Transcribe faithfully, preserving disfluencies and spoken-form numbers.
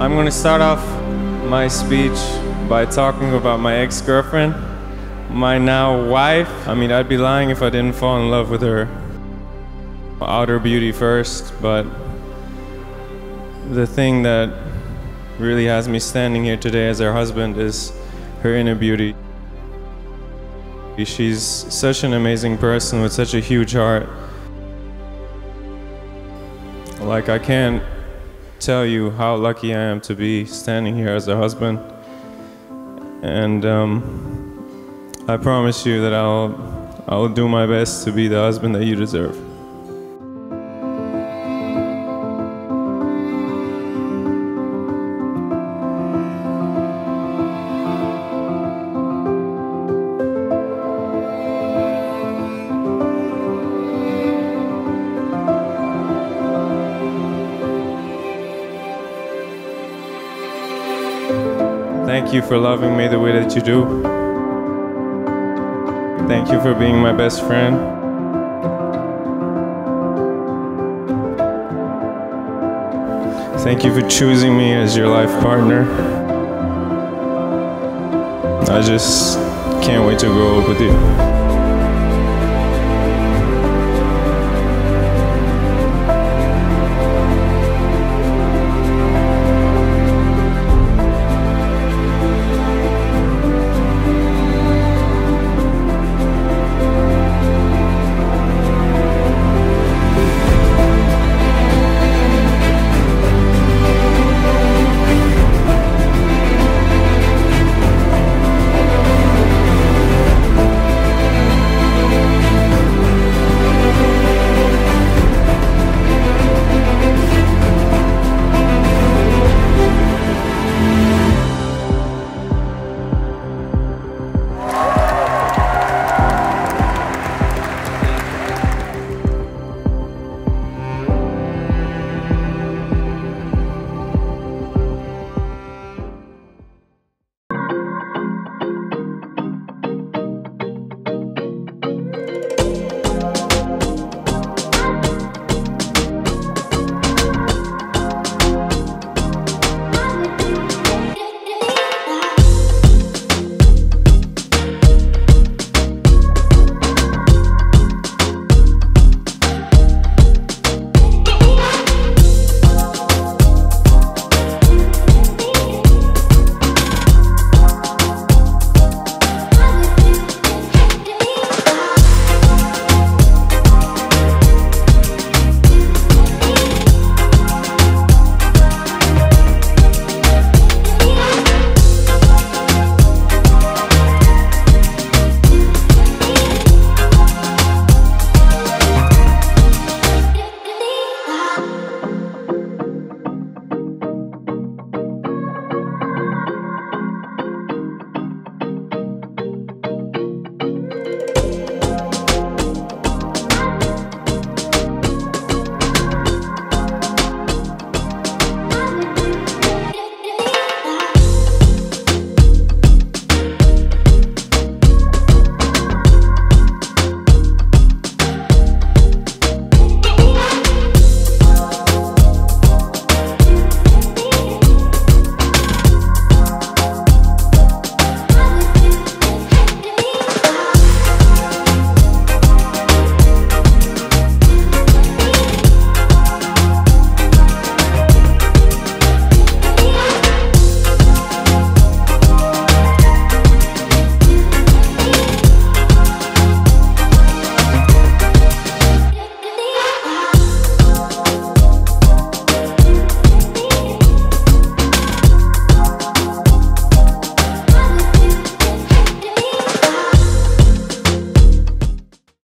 I'm going to start off my speech by talking about my ex-girlfriend, my now wife. I mean, I'd be lying if I didn't fall in love with her. Outer beauty first, but the thing that really has me standing here today as her husband is her inner beauty. She's such an amazing person with such a huge heart. Like, I can't tell you how lucky I am to be standing here as a husband. And um, I promise you that I'll, I'll do my best to be the husband that you deserve. Thank you for loving me the way that you do. Thank you for being my best friend. Thank you for choosing me as your life partner. I just can't wait to grow up with you.